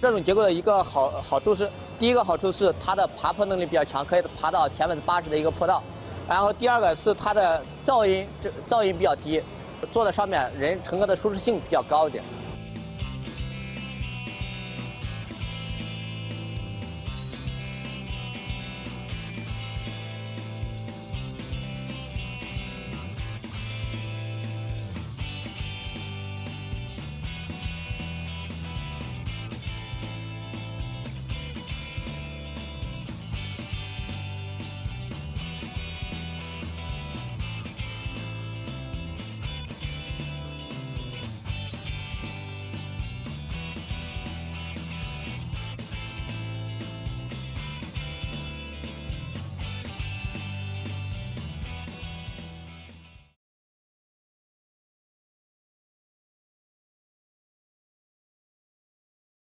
这种结构的一个好处是，第一个好处是它的爬坡能力比较强，可以爬到前80%的一个坡道。然后第二个是它的噪音比较低，坐在上面人乘客的舒适性比较高一点。